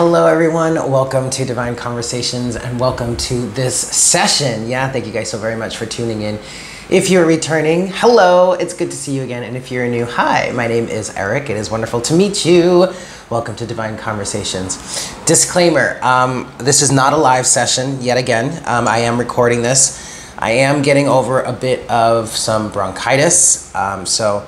Hello everyone, welcome to Divine Conversations and welcome to this session. Yeah, thank you guys so very much for tuning in. If you're returning, hello, it's good to see you again. And if you're new, hi, my name is Eric. It is wonderful to meet you. Welcome to Divine Conversations. Disclaimer, this is not a live session yet again. I am recording this. I am getting over a bit of some bronchitis, so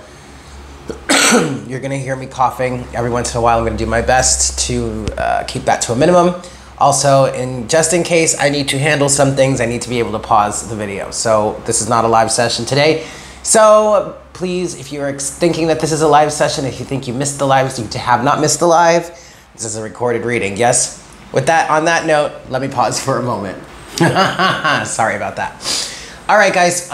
you're gonna hear me coughing every once in a while. I'm gonna do my best to keep that to a minimum. Also, just in case I need to handle some things, I need to be able to pause the video. So this is not a live session today. So please, if you're thinking that this is a live session, if you think you missed the live, you have not missed the live, this is a recorded reading, yes? With that, on that note, let me pause for a moment. Sorry about that. All right, guys,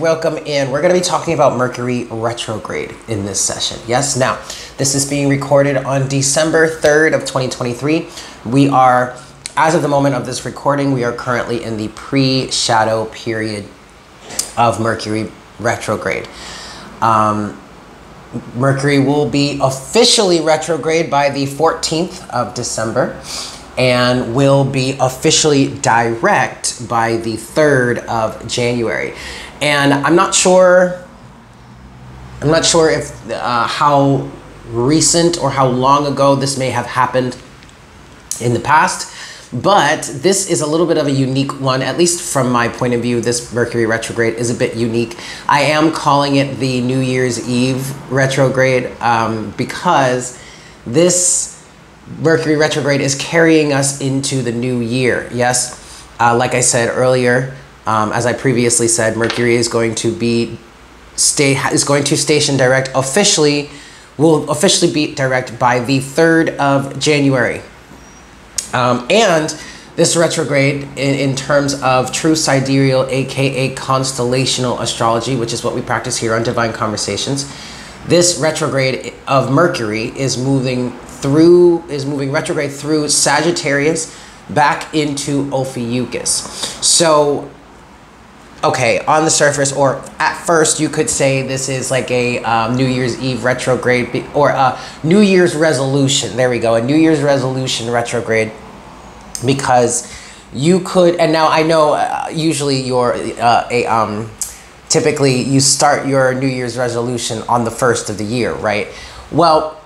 welcome in. We're going to be talking about Mercury retrograde in this session. Yes, now, this is being recorded on December 3rd of 2023. We are, as of the moment of this recording, we are currently in the pre-shadow period of Mercury retrograde. Mercury will be officially retrograde by the 14th of December. And will be officially direct by the 3rd of January. And I'm not sure if how recent or how long ago this may have happened in the past, but this is a little bit of a unique one, at least from my point of view. This Mercury retrograde is a bit unique. I am calling it the New Year's Eve retrograde because this Mercury retrograde is carrying us into the new year. Yes, like I said earlier, as I previously said, Mercury is going to station direct officially, will officially be direct by the 3rd of January. And this retrograde, in terms of true sidereal, aka constellational astrology, which is what we practice here on Divine Conversations, this retrograde of Mercury is moving retrograde through Sagittarius back into Ophiuchus. So, okay, on the surface, or at first, you could say this is like a New Year's Eve retrograde, or a New Year's resolution. There we go, a New Year's resolution retrograde, because you could, and now I know usually you're typically you start your New Year's resolution on the 1st of the year, right? Well,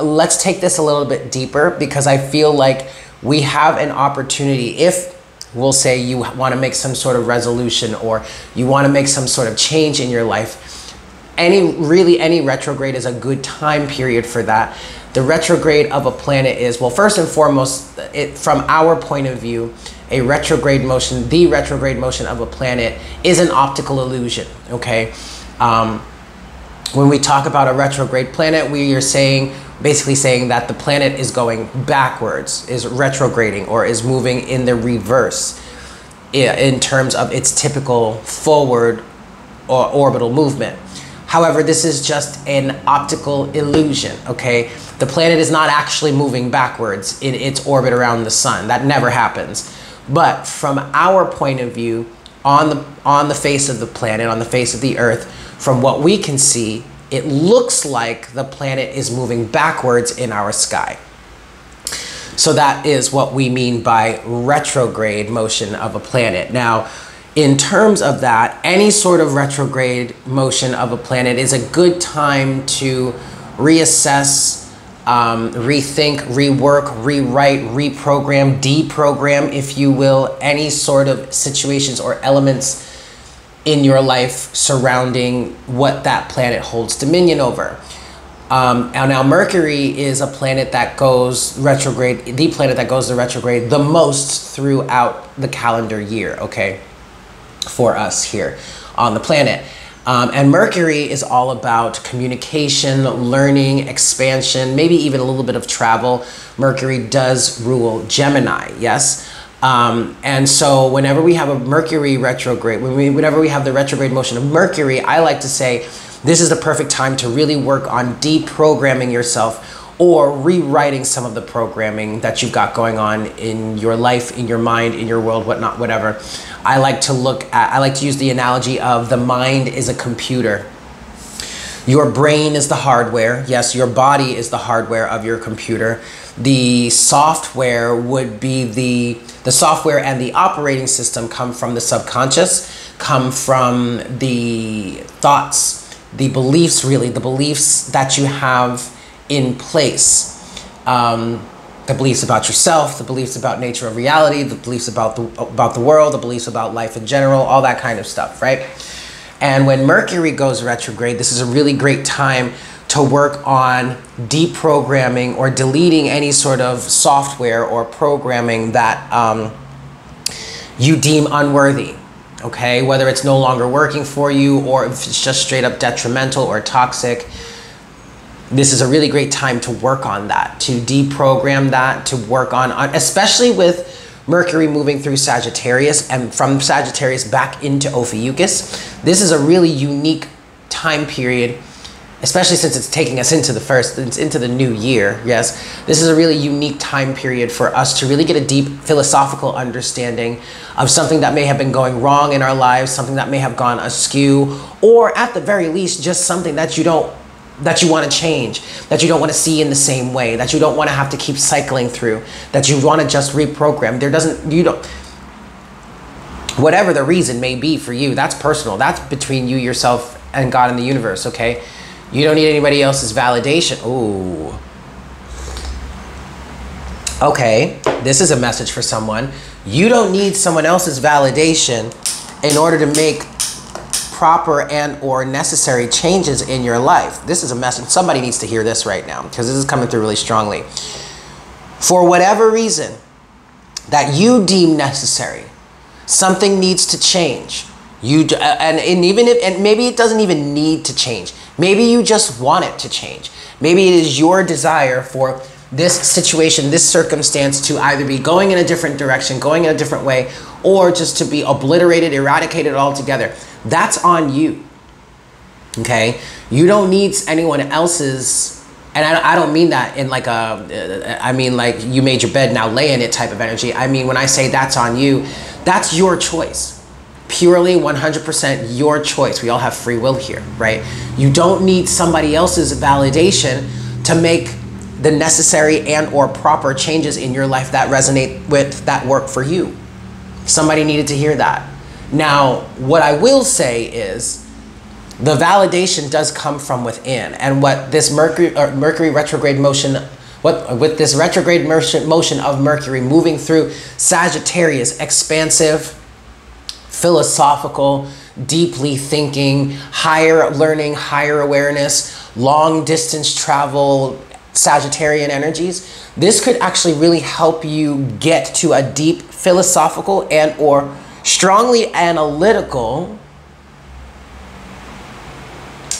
let's take this a little bit deeper, because I feel like we have an opportunity. If we'll say you want to make some sort of resolution, or you want to make some sort of change in your life, really any retrograde is a good time period for that. The retrograde of a planet is, well, first and foremost, from our point of view, the retrograde motion of a planet is an optical illusion, okay? When we talk about a retrograde planet, we are basically saying that the planet is going backwards, is retrograding, or is moving in the reverse in terms of its typical forward or orbital movement. However, this is just an optical illusion, okay? The planet is not actually moving backwards in its orbit around the sun. That never happens. But from our point of view, on the face of the planet, on the face of the Earth, from what we can see, it looks like the planet is moving backwards in our sky. So that is what we mean by retrograde motion of a planet. Now, in terms of that, any sort of retrograde motion of a planet is a good time to reassess, rethink, rework, rewrite, reprogram, deprogram, if you will, any sort of situations or elements in your life surrounding what that planet holds dominion over. Now Mercury is a planet that goes retrograde, the planet that goes to retrograde the most throughout the calendar year, okay, for us here on the planet. And Mercury is all about communication, learning, expansion, maybe even a little bit of travel. Mercury does rule Gemini, yes? And so whenever we have a Mercury retrograde, whenever we have the retrograde motion of Mercury, I like to say this is the perfect time to really work on deprogramming yourself or rewriting some of the programming that you've got going on in your life, in your mind, in your world, whatnot, whatever. I like to use the analogy of the mind is a computer. Your brain is the hardware. Yes, your body is the hardware of your computer. The software would be the software, and the operating system come from the subconscious, come from the thoughts, the beliefs, really, the beliefs that you have in place. The beliefs about yourself, the beliefs about nature of reality, the beliefs about the world, the beliefs about life in general, all that kind of stuff, right? And when Mercury goes retrograde, this is a really great time to work on deprogramming or deleting any sort of software or programming that you deem unworthy, okay? Whether it's no longer working for you or if it's just straight up detrimental or toxic, this is a really great time to work on that, to deprogram that, to work on, especially with Mercury moving through Sagittarius and from Sagittarius back into Ophiuchus. This is a really unique time period, especially since it's taking us into the new year. Yes, this is a really unique time period for us to really get a deep philosophical understanding of something that may have been going wrong in our lives, something that may have gone askew, or at the very least, just something that you don't, that you want to change, that you don't want to see in the same way, that you don't want to have to keep cycling through, that you want to just reprogram. Whatever the reason may be for you, that's personal. That's between you, yourself, and God and the universe, okay? You don't need anybody else's validation. Ooh. Okay, this is a message for someone. You don't need someone else's validation in order to make proper and or necessary changes in your life. This is a message. Somebody needs to hear this right now because this is coming through really strongly. For whatever reason that you deem necessary, something needs to change. And maybe it doesn't even need to change. Maybe you just want it to change. Maybe it is your desire for this situation, this circumstance to either be going in a different direction, going in a different way, or just to be obliterated, eradicated altogether. That's on you, okay? You don't need anyone else's, and I don't mean that in like a, I mean like you made your bed, now lay in it type of energy. I mean, when I say that's on you, that's your choice. Purely 100% your choice. We all have free will here, right? You don't need somebody else's validation to make the necessary and or proper changes in your life that resonate with, that work for you. Somebody needed to hear that. Now, what I will say is the validation does come from within. And what this Mercury retrograde motion, with this retrograde motion of Mercury moving through Sagittarius, expansive, philosophical, deeply thinking, higher learning, higher awareness, long distance travel, Sagittarian energies, this could actually really help you get to a deep philosophical and or strongly analytical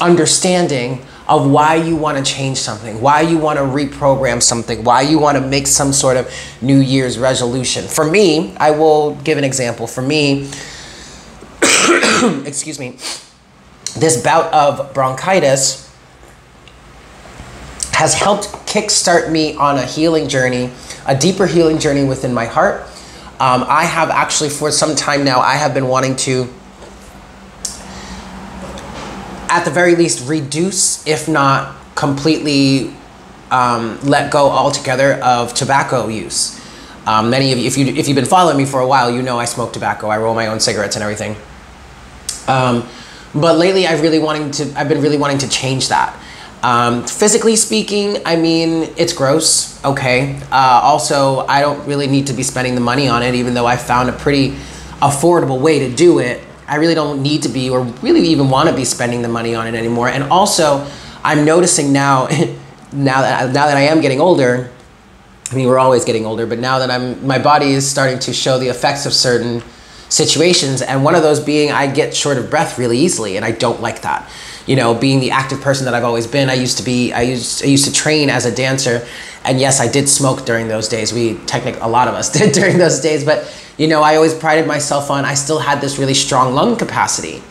understanding of why you want to change something, why you want to reprogram something, why you want to make some sort of New Year's resolution. For me, I will give an example. For me, excuse me, this bout of bronchitis has helped kickstart me on a healing journey, a deeper healing journey within my heart. I have actually for some time now, I have been wanting to, at the very least, reduce, if not completely let go altogether of tobacco use. Many of you, if you've been following me for a while, you know I smoke tobacco. I roll my own cigarettes and everything. But lately, I've been really wanting to change that. Physically speaking, I mean, it's gross, okay? Also, I don't really need to be spending the money on it, even though I found a pretty affordable way to do it. I really don't need to be or really even want to be spending the money on it anymore. And also, I'm noticing now, now that I am getting older, I mean, we're always getting older, but now that my body is starting to show the effects of certain situations, and one of those being I get short of breath really easily, and I don't like that. You know, being the active person that I've always been, I used to train as a dancer, and yes, I did smoke during those days. A lot of us did during those days, but you know, I always prided myself on, I still had this really strong lung capacity.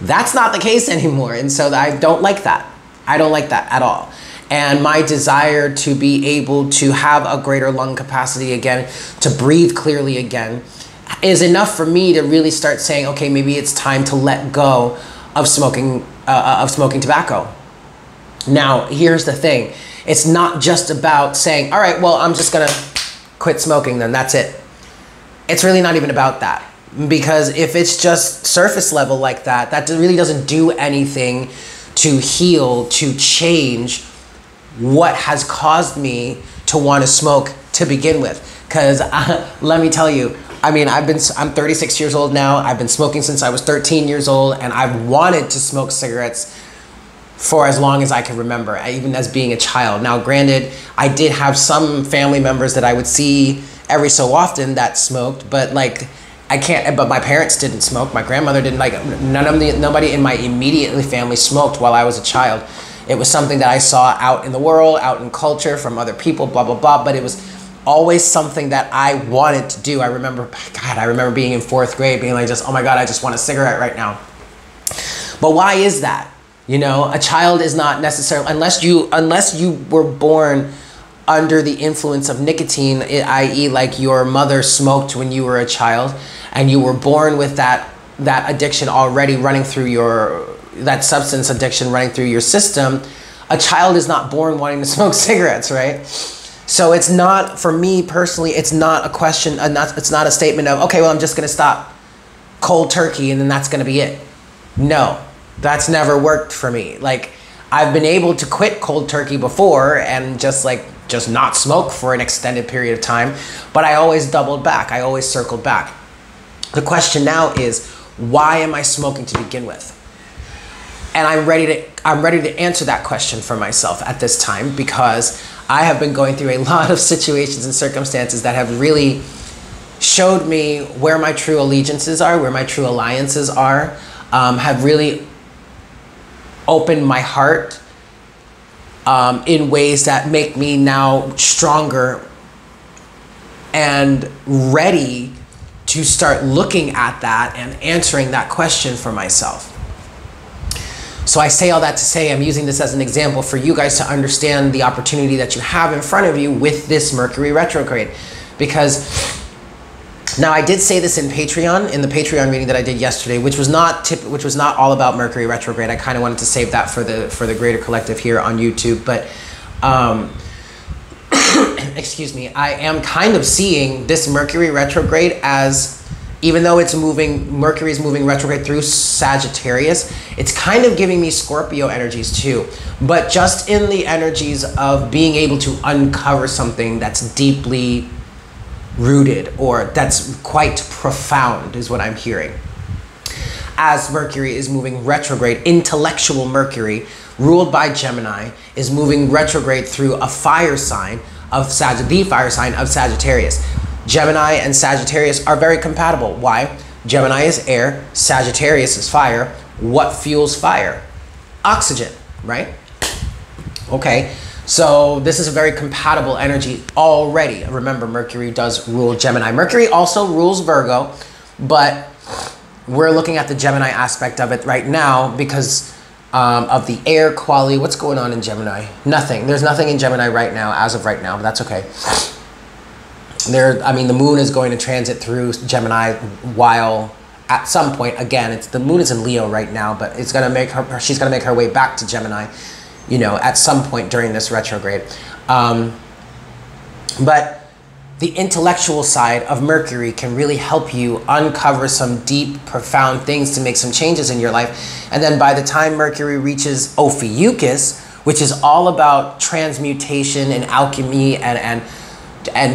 That's not the case anymore, and so I don't like that. I don't like that at all. And my desire to be able to have a greater lung capacity again, to breathe clearly again, is enough for me to really start saying, okay, maybe it's time to let go of smoking tobacco. Now, here's the thing. It's not just about saying, all right, well, I'm just gonna quit smoking then, that's it. It's really not even about that. Because if it's just surface level like that, that really doesn't do anything to heal, to change what has caused me to want to smoke to begin with. Because let me tell you, I mean, I'm 36 years old now. I've been smoking since I was 13 years old, and I've wanted to smoke cigarettes for as long as I can remember, even as being a child. Now, granted, I did have some family members that I would see every so often that smoked, but like, I can't, but my parents didn't smoke. My grandmother didn't, like, nobody in my immediate family smoked while I was a child. It was something that I saw out in the world, out in culture, from other people, blah, blah, blah. But it was always something that I wanted to do. I remember, God, I remember being in 4th grade, being like, just, oh my God, I just want a cigarette right now. But why is that? You know, a child is not necessarily, unless you were born under the influence of nicotine, i.e. like your mother smoked when you were a child and you were born with that addiction already running through that substance addiction running through your system. A child is not born wanting to smoke cigarettes, right? So it's not, for me personally, it's not a question, it's not a statement of, okay, well, I'm just gonna stop cold turkey and then that's gonna be it. No, that's never worked for me. Like, I've been able to quit cold turkey before and just not smoke for an extended period of time, but I always doubled back. I always circled back. The question now is, why am I smoking to begin with? And I'm ready to answer that question for myself at this time, because I have been going through a lot of situations and circumstances that have really showed me where my true allegiances are, where my true alliances are, have really opened my heart in ways that make me now stronger and ready to start looking at that and answering that question for myself. So I say all that to say, I'm using this as an example for you guys to understand the opportunity that you have in front of you with this Mercury retrograde. Because now, I did say this in Patreon, in the Patreon reading that I did yesterday, which was not all about Mercury retrograde. I kind of wanted to save that for the greater collective here on YouTube, but excuse me, I am kind of seeing this Mercury retrograde as, even though it's moving, Mercury's moving retrograde through Sagittarius, it's kind of giving me Scorpio energies too, but just in the energies of being able to uncover something that's deeply rooted, or that's quite profound, is what I'm hearing. As Mercury is moving retrograde, intellectual Mercury, ruled by Gemini, is moving retrograde through a fire sign of Sagittarius. Gemini and Sagittarius are very compatible. Why? Gemini is air, Sagittarius is fire. What fuels fire? Oxygen, right? Okay. So this is a very compatible energy already. Remember, Mercury does rule Gemini. Mercury also rules Virgo, but we're looking at the Gemini aspect of it right now because of the air quality. What's going on in Gemini? Nothing. There's nothing in Gemini right now, as of right now, but that's okay. I mean, the moon is going to transit through Gemini while at some point, again, the moon is in Leo right now, but it's gonna make her, she's gonna make her way back to Gemini, you know, at some point during this retrograde. But the intellectual side of Mercury can really help you uncover some deep, profound things to make some changes in your life. And then by the time Mercury reaches Ophiuchus, which is all about transmutation and alchemy and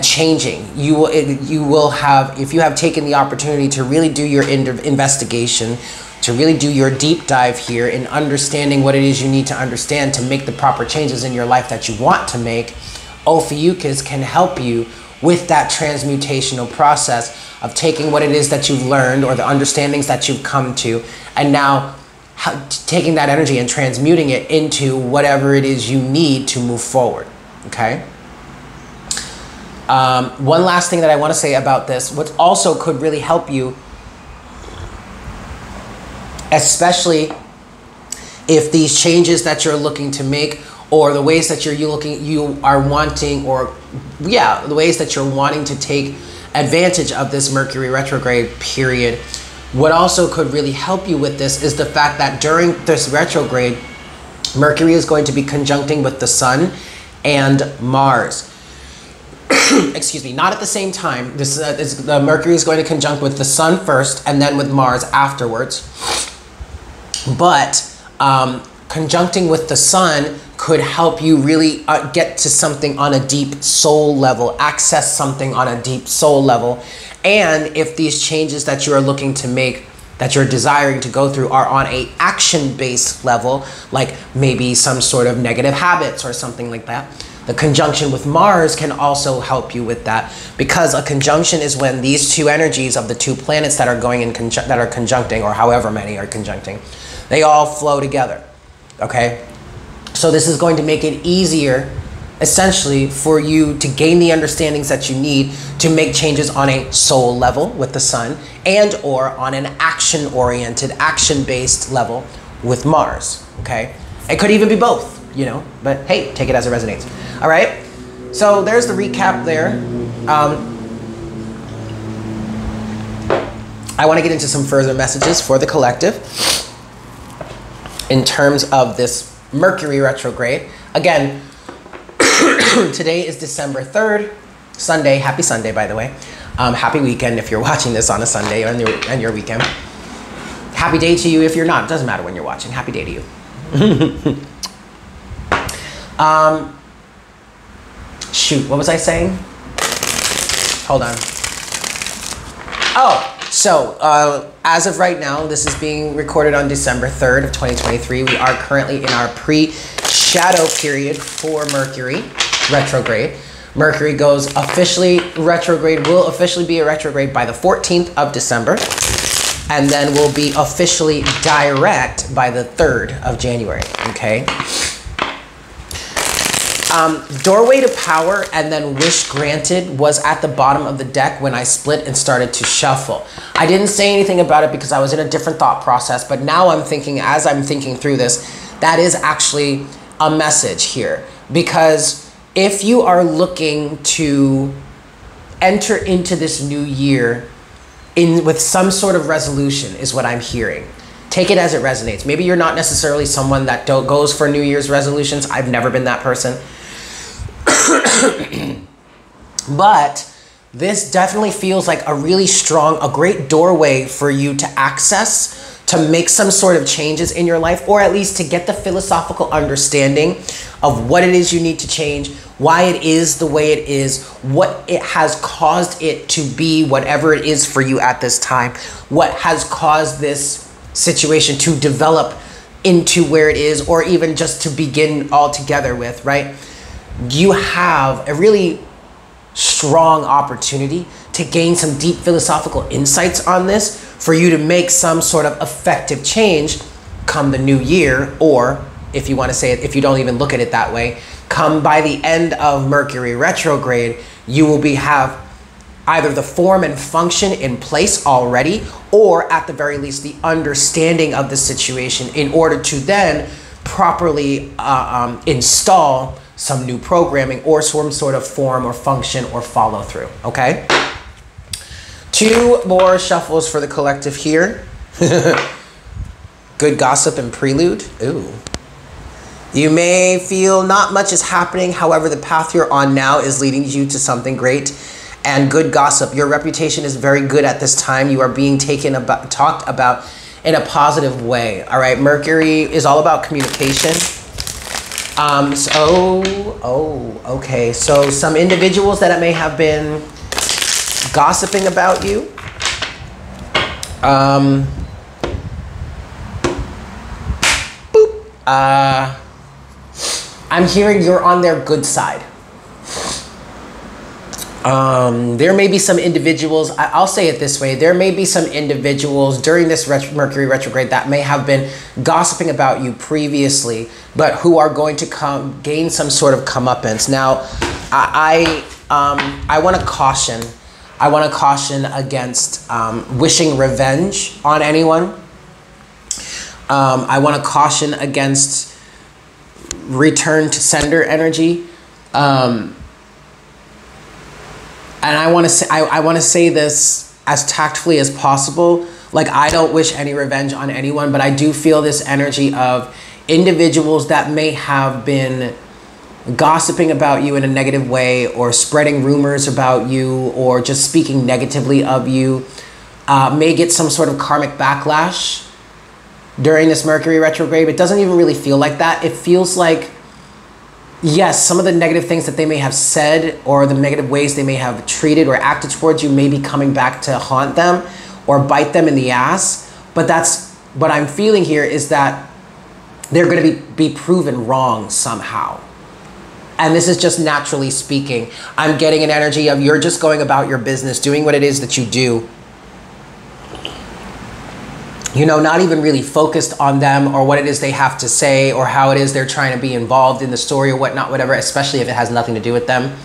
changing, you will have, if you have taken the opportunity to really do your investigation, to really do your deep dive here in understanding what it is you need to understand to make the proper changes in your life that you want to make, Ophiuchus can help you with that transmutational process of taking what it is that you've learned or the understandings that you've come to, and now taking that energy and transmuting it into whatever it is you need to move forward, okay? One last thing that I want to say about this, what also could really help you, especially if these changes that you're looking to make, or the ways that you're wanting to take advantage of this Mercury retrograde period, what also could really help you with this is the fact that during this retrograde, Mercury is going to be conjuncting with the Sun and Mars. Excuse me, not at the same time. Mercury is going to conjunct with the Sun first and then with Mars afterwards. But conjuncting with the Sun could help you really get to something on a deep soul level, access something on a deep soul level. And if these changes that you are looking to make, that you're desiring to go through, are on an action-based level, like maybe some sort of negative habits or something like that, the conjunction with Mars can also help you with that, because a conjunction is when these two energies of the two planets that are going in that are conjuncting, or however many are conjuncting, they all flow together. Okay, so this is going to make it easier, essentially, for you to gain the understandings that you need to make changes on a soul level with the Sun, and or on an action-oriented, action-based level with Mars, okay? It could even be both, you know, but hey, take it as it resonates. All right, so there's the recap there. I want to get into some further messages for the collective in terms of this Mercury retrograde. Again, today is December 3rd, Sunday. Happy Sunday, by the way. Happy weekend if you're watching this on a Sunday, and your weekend. Happy day to you if you're not. It doesn't matter when you're watching. Happy day to you. Shoot, what was I saying? Hold on. Oh, so as of right now, this is being recorded on December 3rd of 2023. We are currently in our pre-shadow period for Mercury retrograde. Mercury goes officially retrograde, will officially be a retrograde by the 14th of December, and then will be officially direct by the 3rd of January, okay? Doorway to Power and then Wish Granted was at the bottom of the deck when I split and started to shuffle. I didn't say anything about it because I was in a different thought process, but now I'm thinking, as I'm thinking through this, that is actually a message here, because if you are looking to enter into this new year with some sort of resolution, is what I'm hearing. Take it as it resonates. Maybe you're not necessarily someone that goes for New Year's resolutions. I've never been that person. But this definitely feels like a really strong, a great doorway for you to access, to make some sort of changes in your life, or at least to get the philosophical understanding of what it is you need to change, why it is the way it is, what it has caused it to be, whatever it is for you at this time, what has caused this situation to develop into where it is, or even just to begin altogether with, right? You have a really strong opportunity to gain some deep philosophical insights on this for you to make some sort of effective change come the new year, or if you want to say it, if you don't even look at it that way, come by the end of Mercury retrograde, you will have either the form and function in place already, or at the very least the understanding of the situation in order to then properly install some new programming or some sort of form or function or follow through, okay? Two more shuffles for the collective here. Good Gossip and Prelude. Ooh. You may feel not much is happening, however the path you're on now is leading you to something great. And Good Gossip, your reputation is very good at this time. You are being talked about in a positive way. All right, Mercury is all about communication. Okay. So some individuals that may have been gossiping about you. I'm hearing you're on their good side. There may be some individuals, I'll say it this way, there may be some individuals during this Mercury retrograde that may have been gossiping about you previously, but who are going to gain some sort of comeuppance. Now, I want to caution. I want to caution against wishing revenge on anyone. I want to caution against return to sender energy. And I want to say, I want to say this as tactfully as possible. Like, I don't wish any revenge on anyone, but I do feel this energy of individuals that may have been gossiping about you in a negative way, or spreading rumors about you, or just speaking negatively of you, may get some sort of karmic backlash during this Mercury retrograde. It doesn't even really feel like that. It feels like, yes, some of the negative things that they may have said, or the negative ways they may have treated or acted towards you, may be coming back to haunt them or bite them in the ass. But that's what I'm feeling here, is that they're going to be proven wrong somehow. And this is just naturally speaking. I'm getting an energy of you're just going about your business, doing what it is that you do. You know, not even really focused on them or what it is they have to say, or how it is they're trying to be involved in the story or whatnot, whatever, especially if it has nothing to do with them.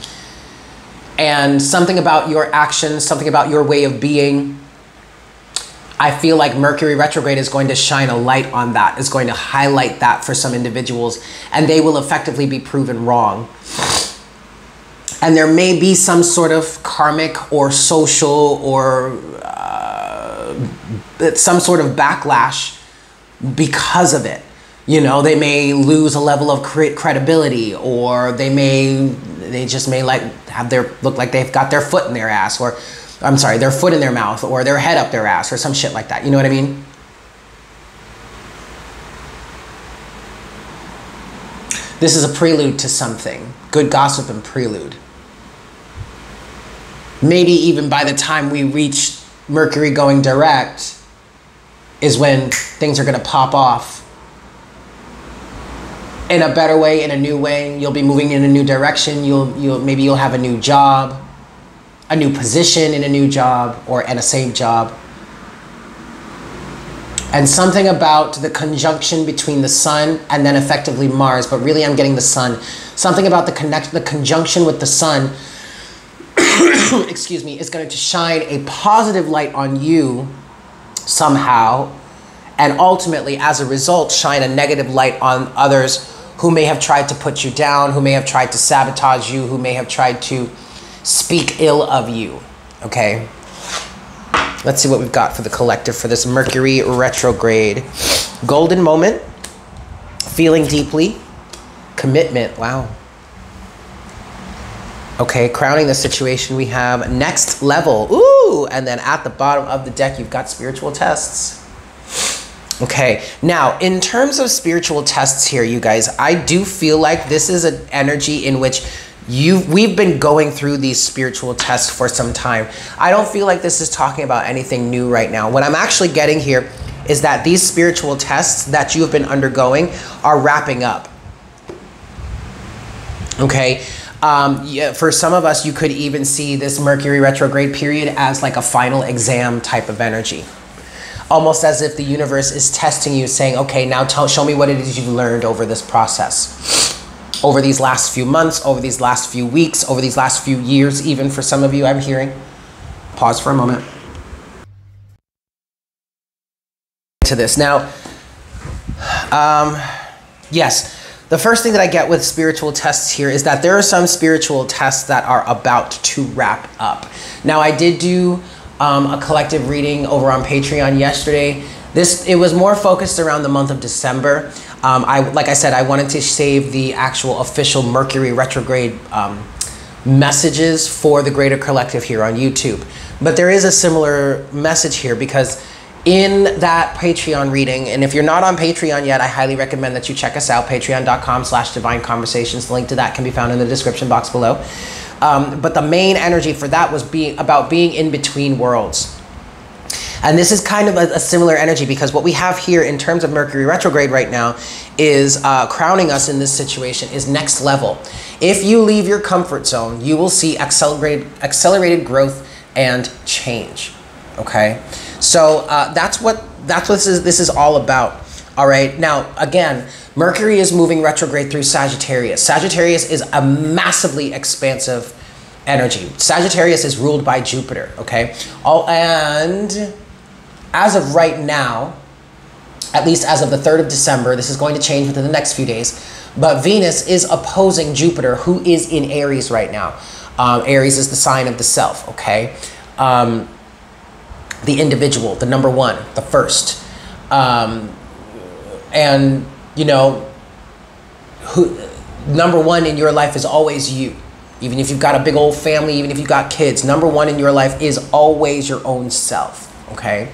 And something about your actions, something about your way of being, I feel like Mercury retrograde is going to shine a light on that, is going to highlight that for some individuals, and they will effectively be proven wrong. And there may be some sort of karmic or social or some sort of backlash because of it. You know, they may lose a level of credibility, or they just may like have their look like they've got their foot in their ass, or I'm sorry, their foot in their mouth, or their head up their ass, or some shit like that. You know what I mean? This is a prelude to something. Good gossip and prelude. Maybe even by the time we reach Mercury going direct is when things are going to pop off in a better way, in a new way. You'll be moving in a new direction. Maybe you'll have a new job, a new position in a new job, or in a same job. And something about the conjunction between the sun and then effectively Mars, but really I'm getting the sun. Something about the conjunction with the sun, excuse me, is going to shine a positive light on you somehow, and ultimately as a result shine a negative light on others who may have tried to put you down, who may have tried to sabotage you, who may have tried to speak ill of you. Okay, let's see what we've got for the collective for this Mercury retrograde. Golden moment, feeling deeply, commitment. Wow. Okay, crowning the situation, we have next level. Ooh, and then at the bottom of the deck, you've got spiritual tests. Okay, now in terms of spiritual tests here, you guys, I do feel like this is an energy in which we've been going through these spiritual tests for some time. I don't feel like this is talking about anything new right now. What I'm actually getting here is that these spiritual tests that you have been undergoing are wrapping up. Okay. Yeah, for some of us, you could even see this Mercury retrograde period as like a final exam type of energy. Almost as if the universe is testing you, saying, okay, now show me what it is you've learned over this process. Over these last few months, over these last few weeks, over these last few years, even for some of you, I'm hearing. Pause for a moment. To this. Now, yes. The first thing that I get with spiritual tests here is that there are some spiritual tests that are about to wrap up. Now, I did do a collective reading over on Patreon yesterday. It was more focused around the month of December. Like I said, I wanted to save the actual official Mercury retrograde messages for the greater collective here on YouTube. But there is a similar message here, because in that Patreon reading, and if you're not on Patreon yet, I highly recommend that you check us out, patreon.com/divineconversations. The link to that can be found in the description box below. But the main energy for that was about being in between worlds. And this is kind of a similar energy, because what we have here in terms of Mercury retrograde right now is crowning us in this situation is next level. If you leave your comfort zone, you will see accelerated growth and change. Okay, so that's what this is all about. All right, now again, Mercury is moving retrograde through Sagittarius. Sagittarius is a massively expansive energy. Sagittarius is ruled by Jupiter. Okay, and as of right now, at least as of the 3rd of December, this is going to change within the next few days. But Venus is opposing Jupiter, who is in Aries right now. Aries is the sign of the self. Okay. The individual, the number one, the first. And you know, who number one in your life is always you. Even if you've got a big old family, even if you've got kids, number one in your life is always your own self, okay?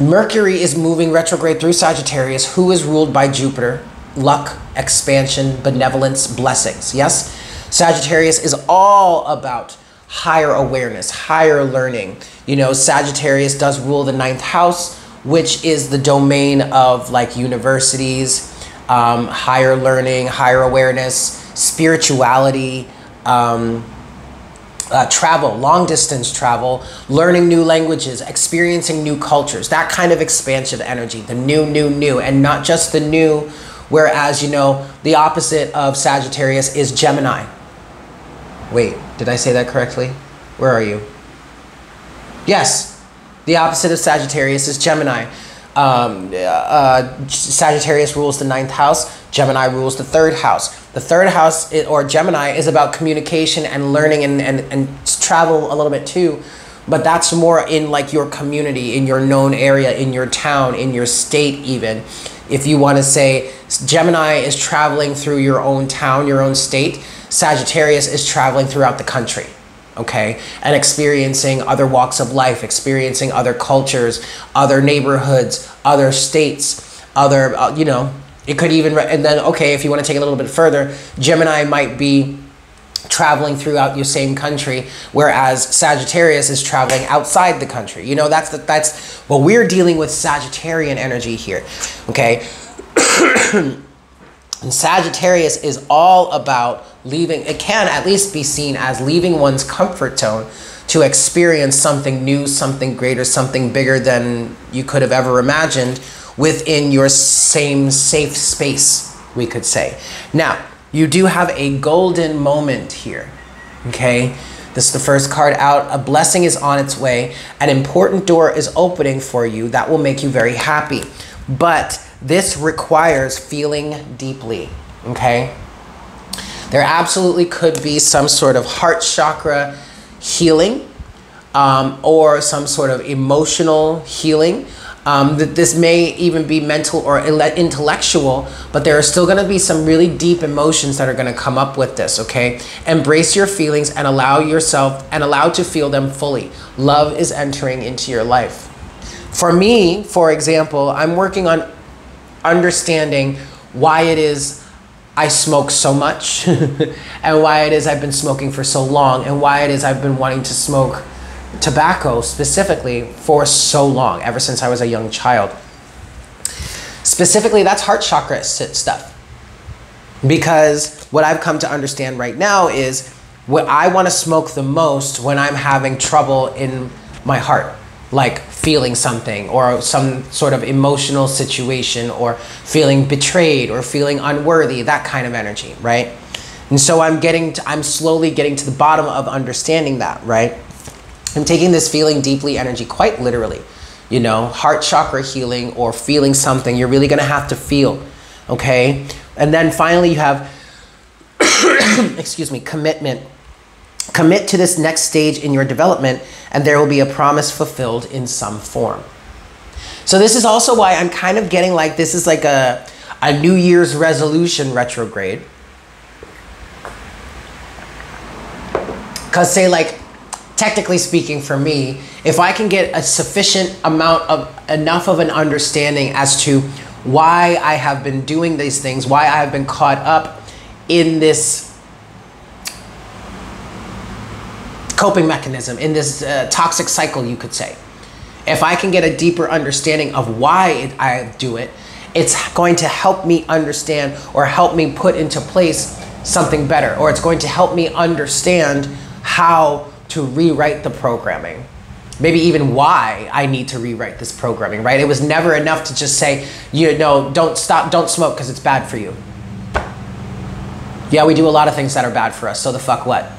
Mercury is moving retrograde through Sagittarius, who is ruled by Jupiter, luck, expansion, benevolence, blessings, yes? Sagittarius is all about higher awareness, higher learning. You know, Sagittarius does rule the 9th house, which is the domain of like universities, higher learning, higher awareness, spirituality, travel, long distance travel, learning new languages, experiencing new cultures, that kind of expansive energy, the new, and not just the new. Whereas, you know, the opposite of Sagittarius is Gemini. Wait, did I say that correctly? Where are you? Yes, the opposite of Sagittarius is Gemini. Sagittarius rules the 9th house, Gemini rules the 3rd house. The 3rd house, or Gemini, is about communication and learning and travel a little bit too, but that's more in like your community, in your known area, in your town, in your state even. If you want to say Gemini is traveling through your own town, your own state, Sagittarius is traveling throughout the country. Okay, and experiencing other walks of life, experiencing other cultures, other neighborhoods, other states, other, you know, it could even, and then, okay, if you want to take it a little bit further, Gemini might be traveling throughout your same country, whereas Sagittarius is traveling outside the country. You know, that's what we're dealing with, Sagittarian energy here, okay? And Sagittarius is all about leaving, it can at least be seen as leaving one's comfort zone to experience something new, something greater, something bigger than you could have ever imagined within your same safe space, we could say. Now, you do have a golden moment here, okay? This is the first card out. A blessing is on its way. An important door is opening for you that will make you very happy. But this requires feeling deeply, okay? There absolutely could be some sort of heart chakra healing or some sort of emotional healing. This may even be mental or intellectual, but there are still going to be some really deep emotions that are going to come up with this, okay? Embrace your feelings and allow yourself and allow to feel them fully. Love is entering into your life. For me, for example, I'm working on understanding why it is I smoke so much and why it is I've been smoking for so long and why it is I've been wanting to smoke tobacco specifically for so long, ever since I was a young child. Specifically, that's heart chakra stuff. Because what I've come to understand right now is what I want to smoke the most when I'm having trouble in my heart, like feeling something or some sort of emotional situation or feeling betrayed or feeling unworthy, that kind of energy, right? And so I'm slowly getting to the bottom of understanding that, right? I'm taking this feeling deeply energy quite literally, you know, heart chakra healing or feeling something you're really going to have to feel, okay? And then finally you have, excuse me, commitment. Commit to this next stage in your development and there will be a promise fulfilled in some form. So this is also why I'm kind of getting like this is like a New Year's resolution retrograde. Because say like, technically speaking for me, if I can get a sufficient amount of enough of an understanding as to why I have been doing these things, why I have been caught up in this coping mechanism, in this toxic cycle, you could say. If I can get a deeper understanding of why I do it, it's going to help me understand or help me put into place something better, or it's going to help me understand how to rewrite the programming. Maybe even why I need to rewrite this programming, right? It was never enough to just say, you know, don't smoke because it's bad for you. Yeah, we do a lot of things that are bad for us, so the fuck what?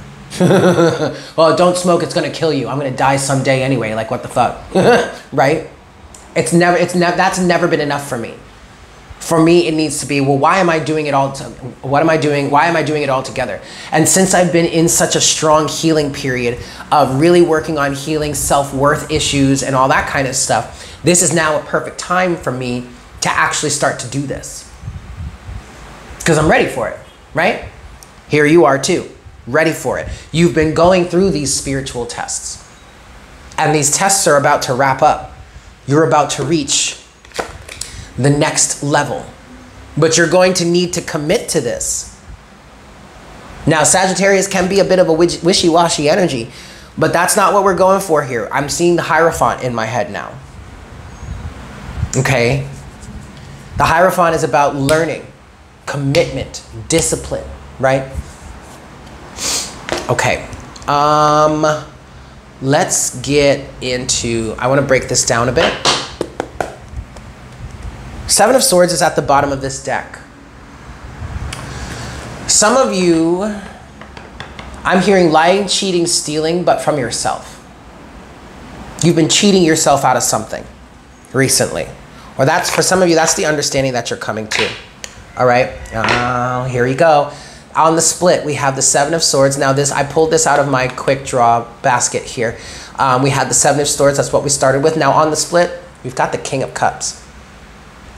Well, don't smoke, it's gonna kill you. I'm gonna die someday anyway, like what the fuck, right? That's never been enough for me. For me, it needs to be, well, why am I doing it all? What am I doing? Why am I doing it all together? And since I've been in such a strong healing period of really working on healing self-worth issues and all that kind of stuff, This is now a perfect time for me to actually start to do this because I'm ready for it, right? Here you are too, ready for it. You've been going through these spiritual tests, and these tests are about to wrap up. You're about to reach the next level, but you're going to need to commit to this. Now, Sagittarius can be a bit of a wishy-washy energy, but that's not what we're going for here. I'm seeing the Hierophant in my head now. Okay? The Hierophant is about learning, commitment, discipline, right? Okay. Let's get into, I want to break this down a bit. Seven of Swords is at the bottom of this deck. Some of you, I'm hearing lying, cheating, stealing, but from yourself. You've been cheating yourself out of something recently. Or that's, for some of you, that's the understanding that you're coming to. All right, here you go. On the split, we have the Seven of Swords. Now this, I pulled this out of my quick draw basket here. We had the Seven of Swords, that's what we started with. Now on the split, we've got the King of Cups.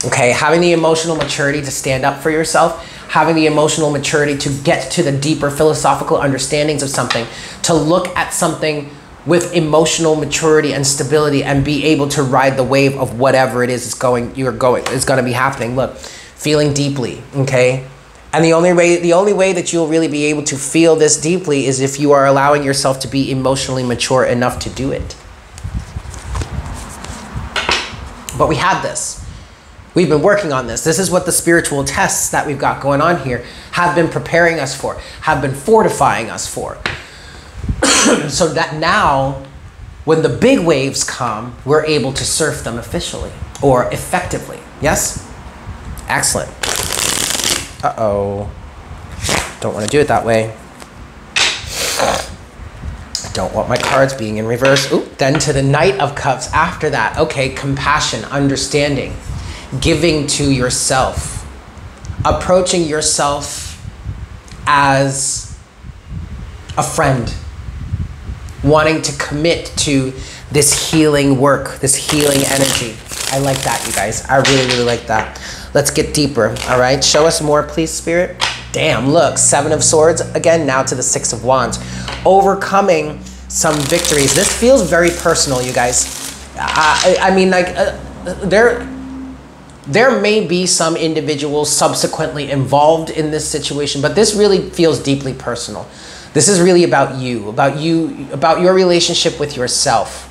Okay, having the emotional maturity to stand up for yourself, having the emotional maturity to get to the deeper philosophical understandings of something, to look at something with emotional maturity and stability and be able to ride the wave of whatever it is is going to be happening. Look, feeling deeply, okay? And the only way that you'll really be able to feel this deeply is if you are allowing yourself to be emotionally mature enough to do it. But we have this. We've been working on this. This is what the spiritual tests that we've got going on here have been preparing us for, have been fortifying us for. So that now, when the big waves come, we're able to surf them officially or effectively. Yes? Excellent. Uh-oh. Don't want to do it that way. I don't want my cards being in reverse. Oop. Then to the Knight of Cups after that. Okay, compassion, understanding. Giving to yourself, approaching yourself as a friend, wanting to commit to this healing work, this healing energy. I like that, you guys. I really, really like that. Let's get deeper, all right? Show us more, please, Spirit. Damn, look, Seven of Swords, again, now to the Six of Wands. Overcoming some victories. This feels very personal, you guys. I mean, like, there may be some individuals subsequently involved in this situation, but this really feels deeply personal. This is really about you, about your relationship with yourself,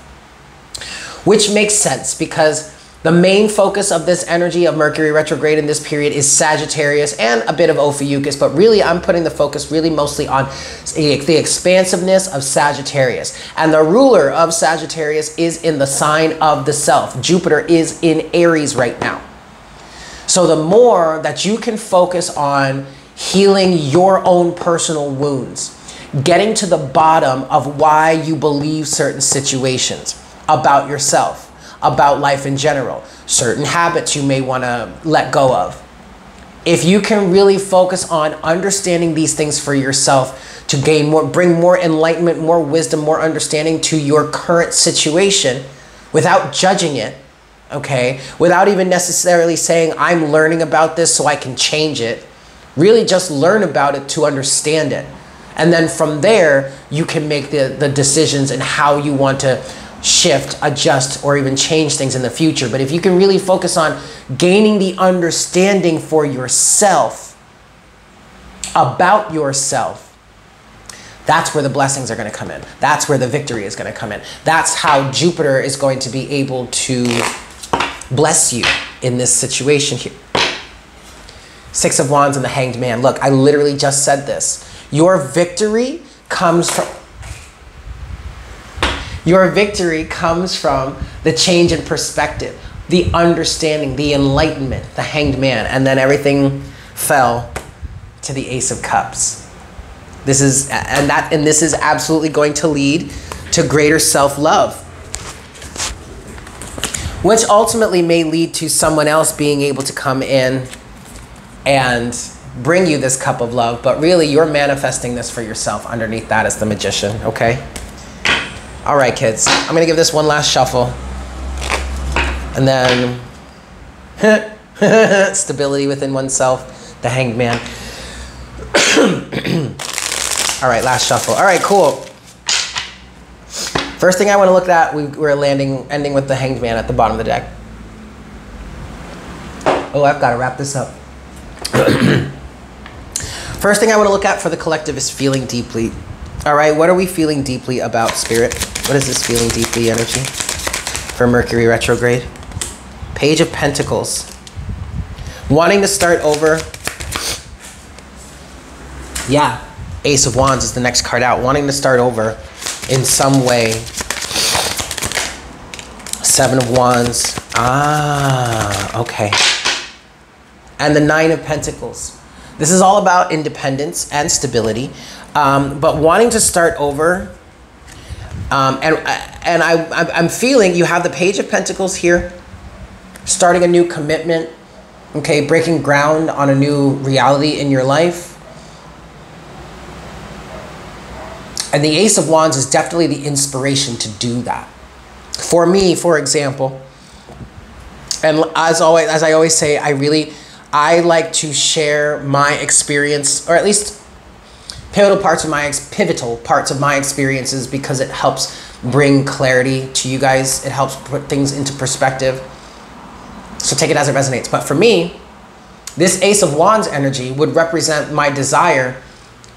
which makes sense because the main focus of this energy of Mercury retrograde in this period is Sagittarius and a bit of Ophiuchus, but really I'm putting the focus really mostly on the expansiveness of Sagittarius. And the ruler of Sagittarius is in the sign of the self. Jupiter is in Aries right now. So the more that you can focus on healing your own personal wounds, getting to the bottom of why you believe certain situations about yourself, about life in general, certain habits you may want to let go of. If you can really focus on understanding these things for yourself to gain more, bring more enlightenment, more wisdom, more understanding to your current situation without judging it, okay, without even necessarily saying, I'm learning about this so I can change it. Really just learn about it to understand it. And then from there, you can make the decisions and how you want to shift, adjust, or even change things in the future. But if you can really focus on gaining the understanding for yourself, about yourself, that's where the blessings are going to come in. That's where the victory is going to come in. That's how Jupiter is going to be able to bless you in this situation here. Six of Wands and the Hanged Man. Look, I literally just said this. Your victory comes from the change in perspective, the understanding, the enlightenment, the Hanged Man, and then everything fell to the Ace of Cups. This is absolutely going to lead to greater self-love, which ultimately may lead to someone else being able to come in and bring you this cup of love. But really, you're manifesting this for yourself underneath that as the Magician, okay? All right, kids. I'm going to give this one last shuffle. And then stability within oneself, the Hanged Man. All right, last shuffle. All right, cool. First thing I want to look at, we're ending with the Hanged Man at the bottom of the deck. Oh, I've got to wrap this up. First thing I want to look at for the collective is feeling deeply. All right, what are we feeling deeply about, Spirit? What is this feeling deeply energy for Mercury retrograde? Page of Pentacles. Wanting to start over. Yeah, Ace of Wands is the next card out. Wanting to start over in some way. Seven of Wands. Ah, okay. And the Nine of Pentacles. This is all about independence and stability, but wanting to start over. And I'm feeling you have the Page of Pentacles here, starting a new commitment, okay, breaking ground on a new reality in your life. And the Ace of Wands is definitely the inspiration to do that. For me, for example, and as I always say, I like to share my experience, or at least pivotal parts of my experiences, because it helps bring clarity to you guys. It helps put things into perspective. So take it as it resonates. But for me, this Ace of Wands energy would represent my desire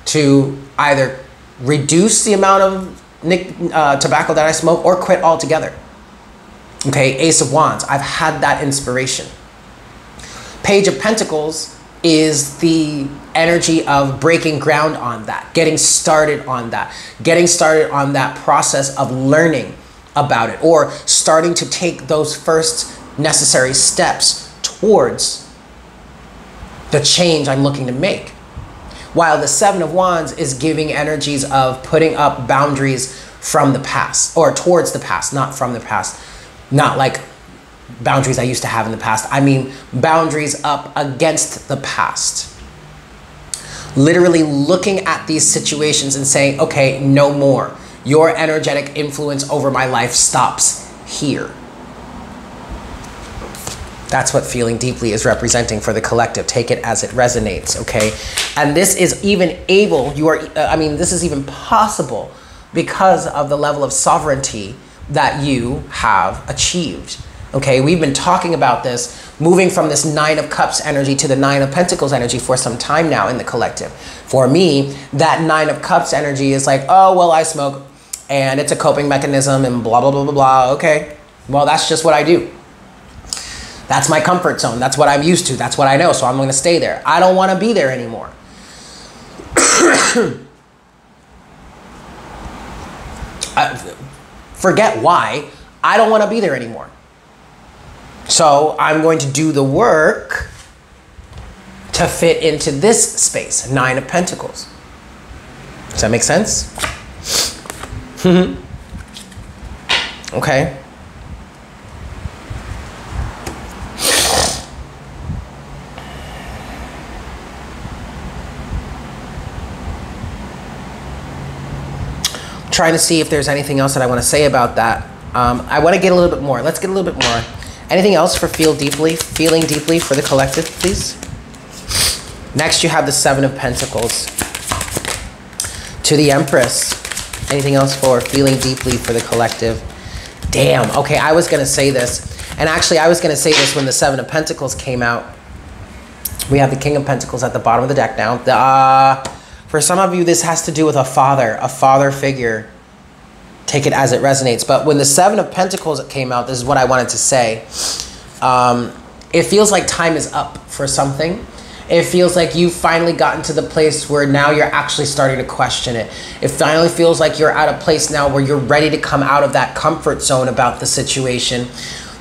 to either reduce the amount of tobacco that I smoke or quit altogether. Okay, Ace of Wands. I've had that inspiration. Page of Pentacles is the energy of breaking ground on that, getting started on that process of learning about it, or starting to take those first necessary steps towards the change I'm looking to make. While the Seven of Wands is giving energies of putting up boundaries from the past, or towards the past, not from the past, not like boundaries I used to have in the past. I mean boundaries up against the past. Literally looking at these situations and saying, okay, no more. Your energetic influence over my life stops here. That's what feeling deeply is representing for the collective. Take it as it resonates, okay? And this is even able, this is even possible because of the level of sovereignty that you have achieved. Okay, we've been talking about this, moving from this Nine of Cups energy to the Nine of Pentacles energy for some time now in the collective. For me, that Nine of Cups energy is like, oh, well, I smoke and it's a coping mechanism and blah, blah, blah, blah, blah. Okay, well, that's just what I do. That's my comfort zone. That's what I'm used to. That's what I know. So I'm going to stay there. I don't want to be there anymore. Forget why. I don't want to be there anymore. So I'm going to do the work to fit into this space, Nine of Pentacles. Does that make sense? Okay. I'm trying to see if there's anything else that I want to say about that. I want to get a little bit more. Let's get a little bit more. Anything else for feeling deeply for the collective, please? Next, you have the Seven of Pentacles to the Empress. Anything else for feeling deeply for the collective? Damn, okay, I was gonna say this. And actually, I was gonna say this when the Seven of Pentacles came out. We have the King of Pentacles at the bottom of the deck now. For some of you, this has to do with a father figure. Take it as it resonates. But when the Seven of Pentacles came out, this is what I wanted to say. It feels like time is up for something. It feels like you've finally gotten to the place where now you're actually starting to question it. It finally feels like you're at a place now where you're ready to come out of that comfort zone about the situation.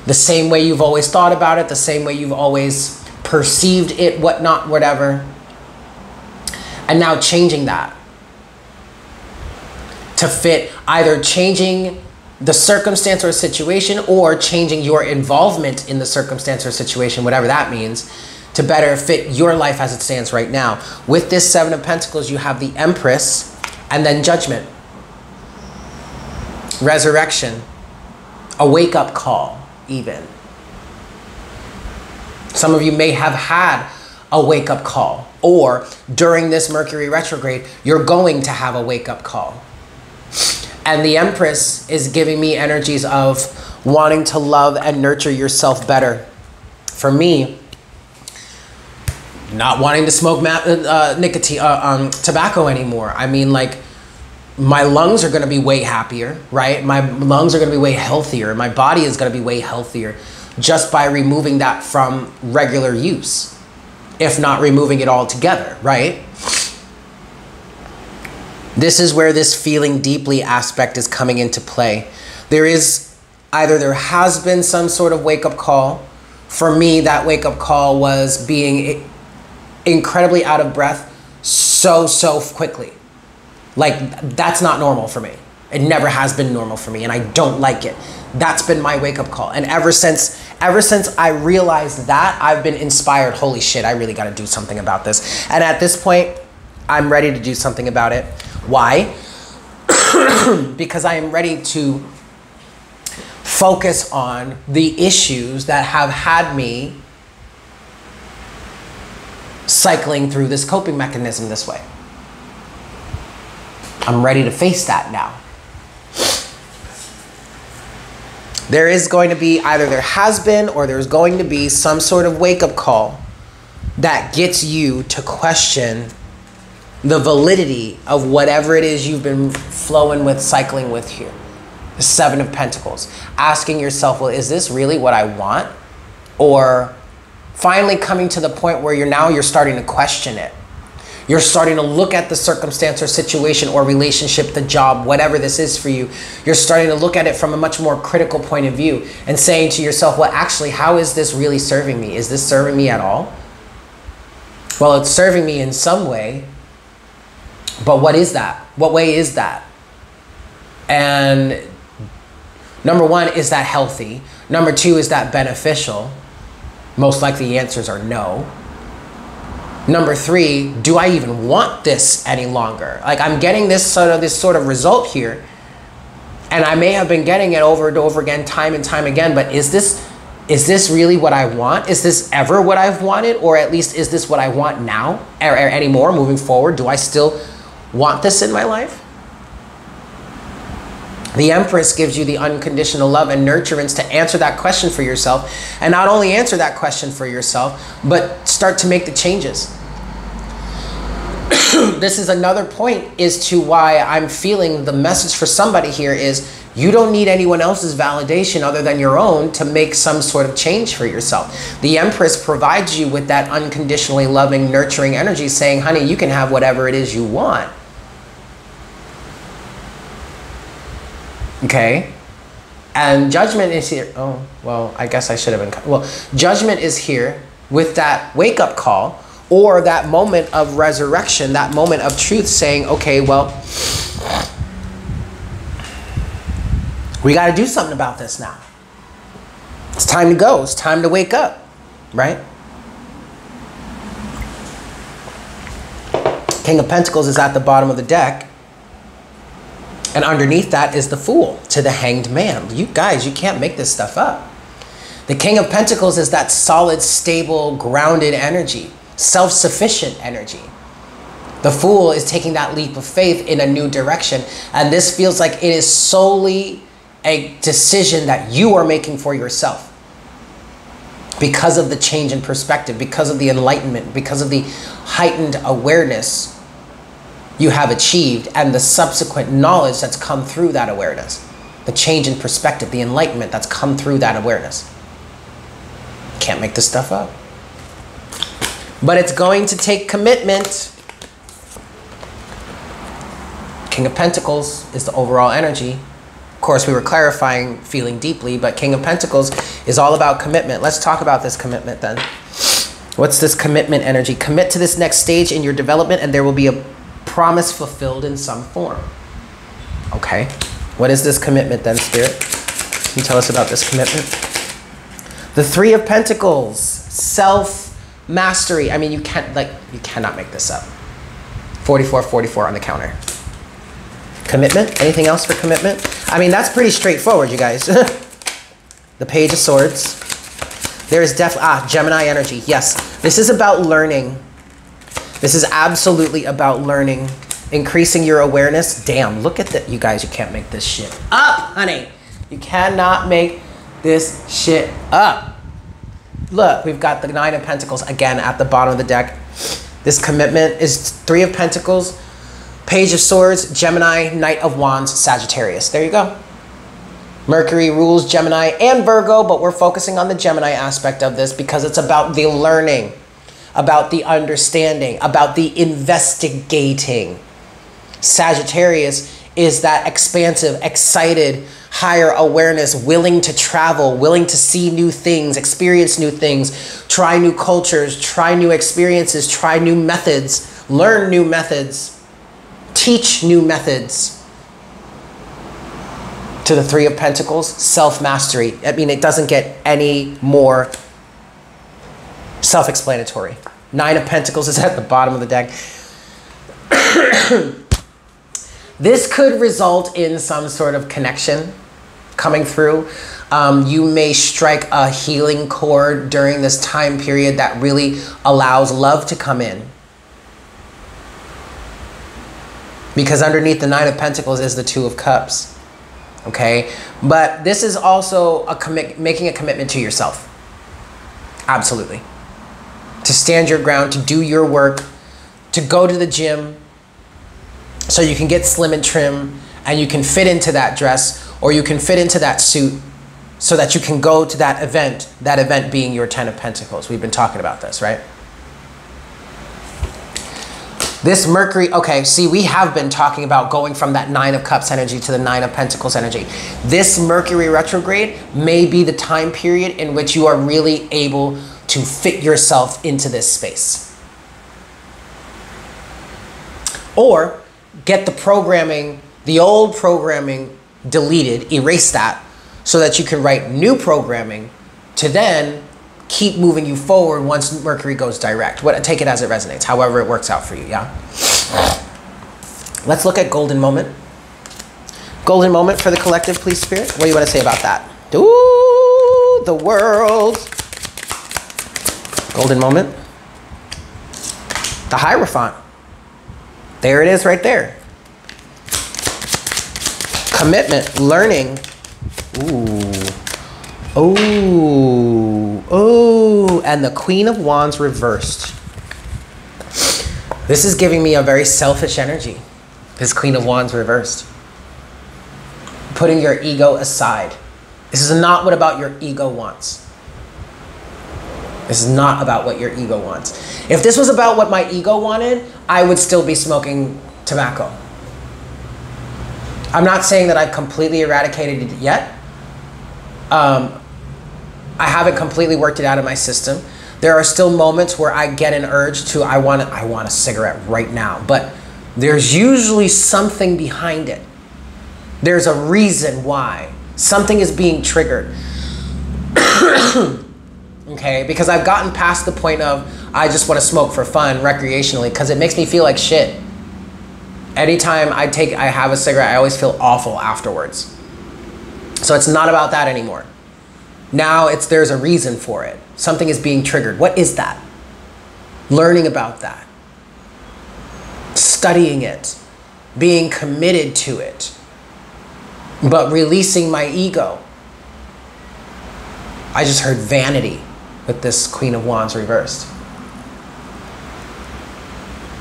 The same way you've always thought about it, the same way you've always perceived it, whatnot, whatever. And now changing that. To fit either changing the circumstance or situation, or changing your involvement in the circumstance or situation, whatever that means, to better fit your life as it stands right now. With this Seven of Pentacles, you have the Empress and then Judgment, Resurrection, a wake-up call even. Some of you may have had a wake-up call, or during this Mercury retrograde, you're going to have a wake-up call. And the Empress is giving me energies of wanting to love and nurture yourself better. For me, not wanting to smoke tobacco anymore. I mean, like, my lungs are going to be way happier, right? My lungs are going to be way healthier. My body is going to be way healthier just by removing that from regular use, if not removing it altogether, right? This is where this feeling deeply aspect is coming into play. There has been some sort of wake-up call. For me, that wake-up call was being incredibly out of breath so quickly. Like, that's not normal for me. It never has been normal for me, and I don't like it. That's been my wake-up call. And ever since I realized that, I've been inspired. Holy shit, I really got to do something about this. And at this point, I'm ready to do something about it. Why? Because I am ready to focus on the issues that have had me cycling through this coping mechanism this way. I'm ready to face that now. There has been or there's going to be some sort of wake-up call that gets you to question the validity of whatever it is you've been flowing with, cycling with here. The Seven of Pentacles. Asking yourself, well, is this really what I want? Or finally coming to the point where you're starting to question it. You're starting to look at the circumstance or situation or relationship, the job, whatever this is for you. You're starting to look at it from a much more critical point of view and saying to yourself, well, actually, how is this really serving me? Is this serving me at all? Well, it's serving me in some way, but what is that? What way is that? And number one, is that healthy? Number two, is that beneficial? Most likely the answers are no. Number three, do I even want this any longer? Like, I'm getting this sort of result here, and I may have been getting it over and over again, time and time again, but is this really what I want? Is this ever what I've wanted? Or at least, is this what I want now or anymore moving forward? Do I still want this in my life? The Empress gives you the unconditional love and nurturance to answer that question for yourself. And not only answer that question for yourself, but start to make the changes. This is another point is to why I'm feeling the message for somebody here is you don't need anyone else's validation other than your own to make some sort of change for yourself. The Empress provides you with that unconditionally loving, nurturing energy saying, honey, you can have whatever it is you want. Okay, and judgment is here. Oh, well, I guess I should have been. Well, judgment is here with that wake-up call or that moment of resurrection, that moment of truth saying, okay, well, we got to do something about this now. It's time to go. It's time to wake up, right? King of Pentacles is at the bottom of the deck. And underneath that is the Fool to the Hanged Man. You guys, you can't make this stuff up. The King of Pentacles is that solid, stable, grounded energy, self-sufficient energy. The Fool is taking that leap of faith in a new direction. And this feels like it is solely a decision that you are making for yourself. Because of the change in perspective, because of the enlightenment, because of the heightened awareness you have achieved and the subsequent knowledge that's come through that awareness, the change in perspective, the enlightenment that's come through that awareness. Can't make this stuff up. But it's going to take commitment. King of Pentacles is the overall energy. Of course, we were clarifying feeling deeply, but King of Pentacles is all about commitment. Let's talk about this commitment then. What's this commitment energy? Commit to this next stage in your development and there will be a promise fulfilled in some form. Okay. What is this commitment then, Spirit? Can you tell us about this commitment? The Three of Pentacles, self-mastery. I mean, you cannot make this up. 44, 44 on the counter. Commitment? Anything else for commitment? I mean, that's pretty straightforward, you guys. The Page of Swords, There is definitely, Gemini energy, yes. This is about learning. This is absolutely about learning, increasing your awareness. Damn, look at that. You guys, you can't make this shit up, honey. You cannot make this shit up. Look, we've got the 9 of Pentacles again at the bottom of the deck. This commitment is 3 of Pentacles, Page of Swords, Gemini, Knight of Wands, Sagittarius. There you go. Mercury rules Gemini and Virgo, but we're focusing on the Gemini aspect of this because it's about the learning, about the understanding, about the investigating. Sagittarius is that expansive, excited, higher awareness, willing to travel, willing to see new things, experience new things, try new cultures, try new experiences, try new methods, learn new methods, teach new methods. To the 3 of Pentacles, self-mastery. I mean, it doesn't get any more self-explanatory. 9 of Pentacles is at the bottom of the deck. This could result in some sort of connection coming through. You may strike a healing chord during this time period that really allows love to come in. Because underneath the 9 of Pentacles is the 2 of Cups. Okay, but this is also a making a commitment to yourself. Absolutely. To stand your ground, to do your work, to go to the gym so you can get slim and trim and you can fit into that dress or you can fit into that suit so that you can go to that event being your 10 of Pentacles. We've been talking about this, right? This Mercury, okay, see, we have been talking about going from that 9 of Cups energy to the 9 of Pentacles energy. This Mercury retrograde may be the time period in which you are really able to fit yourself into this space. Or get the programming, the old programming deleted, erase that, so that you can write new programming to then keep moving you forward once Mercury goes direct. What, take it as it resonates, however it works out for you, yeah? Let's look at golden moment. Golden moment for the collective, please, Spirit. What do you want to say about that? Ooh, the world. Golden moment. The Hierophant. There it is right there. Commitment, learning. Ooh. Ooh. Oh, and the Queen of Wands reversed. This is giving me a very selfish energy. This Queen of Wands reversed. Putting your ego aside. This is not what about your ego wants. This is not about what your ego wants. If this was about what my ego wanted, I would still be smoking tobacco. I'm not saying that I've completely eradicated it yet. I haven't completely worked it out of my system. There are still moments where I get an urge to, I want a cigarette right now, but there's usually something behind it. There's a reason why. Something is being triggered. Okay, because I've gotten past the point of, I just want to smoke for fun recreationally because it makes me feel like shit. Anytime I have a cigarette, I always feel awful afterwards. So it's not about that anymore. Now there's a reason for it. Something is being triggered. What is that? Learning about that. Studying it. Being committed to it. But releasing my ego. I just heard vanity with this Queen of Wands reversed.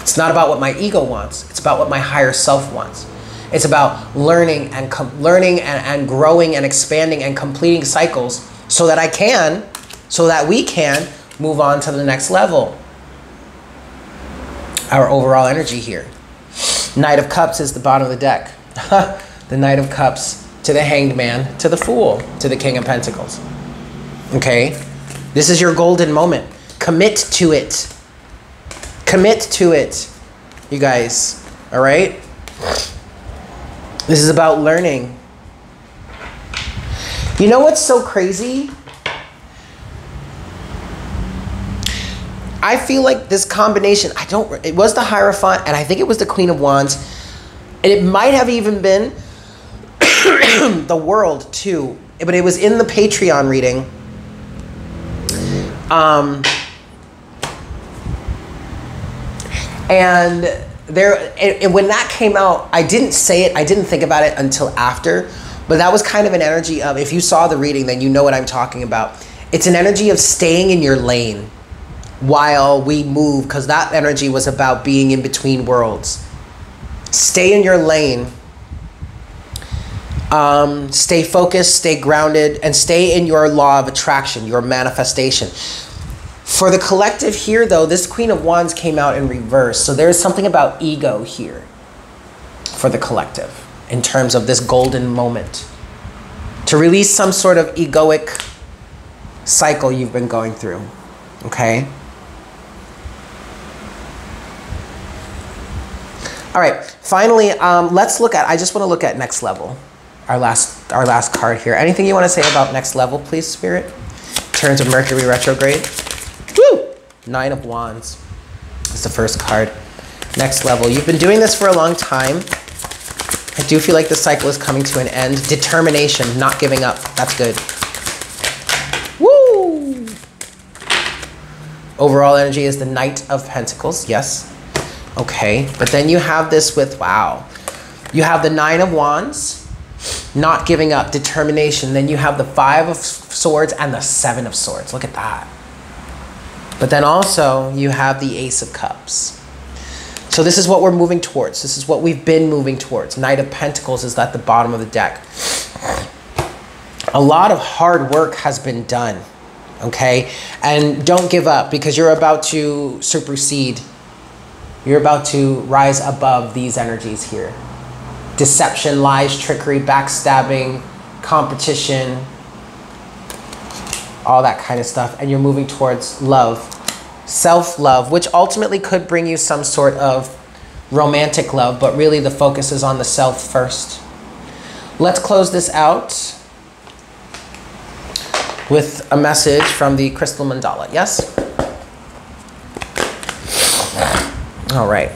It's not about what my ego wants. It's about what my higher self wants. It's about learning and growing and expanding and completing cycles. So that we can move on to the next level. Our overall energy here. Knight of Cups is the bottom of the deck. The Knight of Cups to the Hanged Man, to the Fool, to the King of Pentacles. Okay? This is your golden moment. Commit to it. Commit to it, you guys. All right? This is about learning. You know what's so crazy? I feel like this combination, it was the Hierophant and I think it was the Queen of Wands. And it might have even been the World too, but it was in the Patreon reading. And there, and when that came out, I didn't say it, I didn't think about it until after, but that was kind of an energy of, if you saw the reading, then you know what I'm talking about. It's an energy of staying in your lane while we move, because that energy was about being in between worlds. Stay in your lane. Stay focused, stay grounded, and stay in your law of attraction, your manifestation. For the collective here, though, this Queen of Wands came out in reverse. So there's something about ego here for the collective in terms of this golden moment. To release some sort of egoic cycle you've been going through, okay? All right, finally, let's look at, I just want to look at next level. Our last card here. Anything you want to say about next level, please, Spirit? In terms of Mercury retrograde. Woo! 9 of Wands. That's the first card. Next level. You've been doing this for a long time. I do feel like the cycle is coming to an end. Determination, not giving up. That's good. Woo! Overall energy is the Knight of Pentacles. Yes. Okay. But then you have this with, wow. You have the 9 of Wands. Not giving up, determination. Then you have the 5 of Swords and the 7 of Swords. Look at that. But then also you have the Ace of Cups. So this is what we're moving towards. This is what we've been moving towards. Knight of Pentacles is at the bottom of the deck. A lot of hard work has been done, okay? And don't give up, because you're about to supersede. You're about to rise above these energies here. Deception, lies, trickery, backstabbing, competition, all that kind of stuff. And you're moving towards love, self-love, which ultimately could bring you some sort of romantic love, but really the focus is on the self first. Let's close this out with a message from the Crystal Mandala. Yes? All right.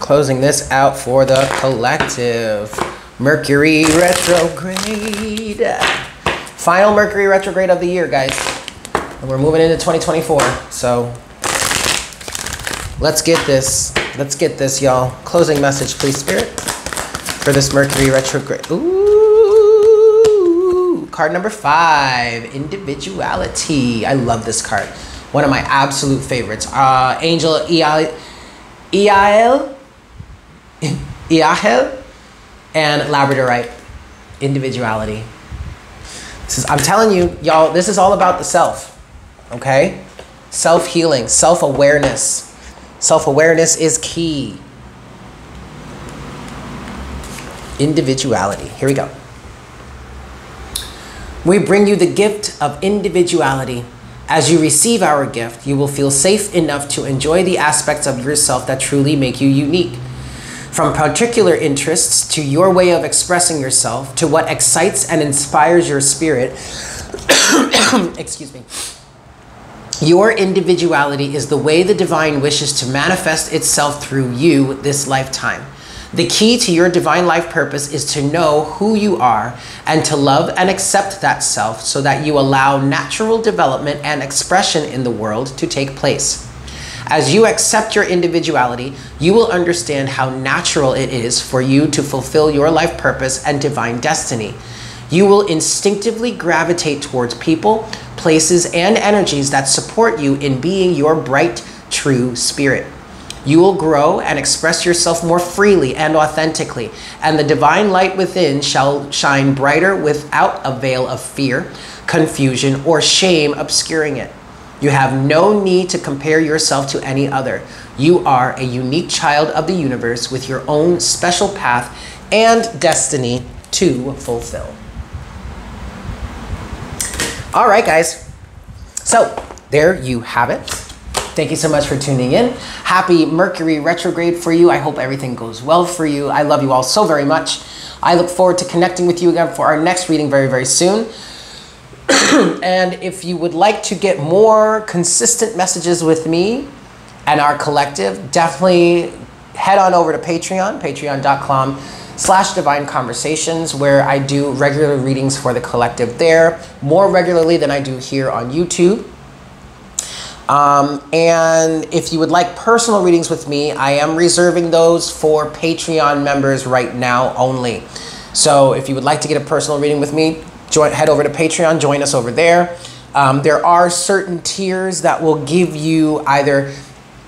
Closing this out for the collective. Mercury retrograde. Final Mercury retrograde of the year, guys. And we're moving into 2024. So let's get this. Let's get this, y'all. Closing message, please, Spirit. For this Mercury retrograde. Ooh. Card number 5. Individuality. I love this card. One of my absolute favorites. Angel Iael. Iahel and Labradorite. Individuality. This is, I'm telling you, y'all, this is all about the self, okay? Self-healing, self-awareness. Self-awareness is key. Individuality. Here we go. We bring you the gift of individuality. As you receive our gift, you will feel safe enough to enjoy the aspects of yourself that truly make you unique. From particular interests to your way of expressing yourself, to what excites and inspires your spirit, excuse me, your individuality is the way the divine wishes to manifest itself through you this lifetime. The key to your divine life purpose is to know who you are and to love and accept that self so that you allow natural development and expression in the world to take place. As you accept your individuality, you will understand how natural it is for you to fulfill your life purpose and divine destiny. You will instinctively gravitate towards people, places, and energies that support you in being your bright, true spirit. You will grow and express yourself more freely and authentically, and the divine light within shall shine brighter without a veil of fear, confusion, or shame obscuring it. You have no need to compare yourself to any other. You are a unique child of the universe with your own special path and destiny to fulfill. All right, guys. So there you have it. Thank you so much for tuning in. Happy Mercury retrograde for you. I hope everything goes well for you. I love you all so very much. I look forward to connecting with you again for our next reading very, very soon. And if you would like to get more consistent messages with me and our collective, definitely head on over to Patreon, patreon.com / Divine Conversations, where I do regular readings for the collective there, more regularly than I do here on YouTube. And if you would like personal readings with me, I am reserving those for Patreon members right now only. So if you would like to get a personal reading with me, head over to Patreon, join us over there. There are certain tiers that will give you either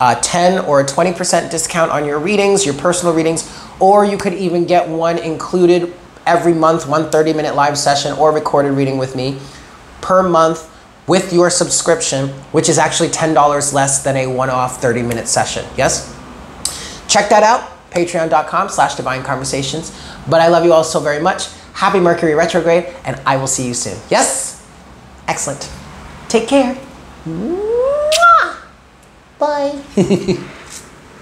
a 10 or a 20% discount on your readings, your personal readings, or you could even get one included every month, one 30-minute live session or recorded reading with me per month with your subscription, which is actually $10 less than a one-off 30-minute session. Yes? Check that out, patreon.com/divineconversations. But I love you all so very much. Happy Mercury retrograde, and I will see you soon. Yes? Excellent. Take care. Mwah! Bye.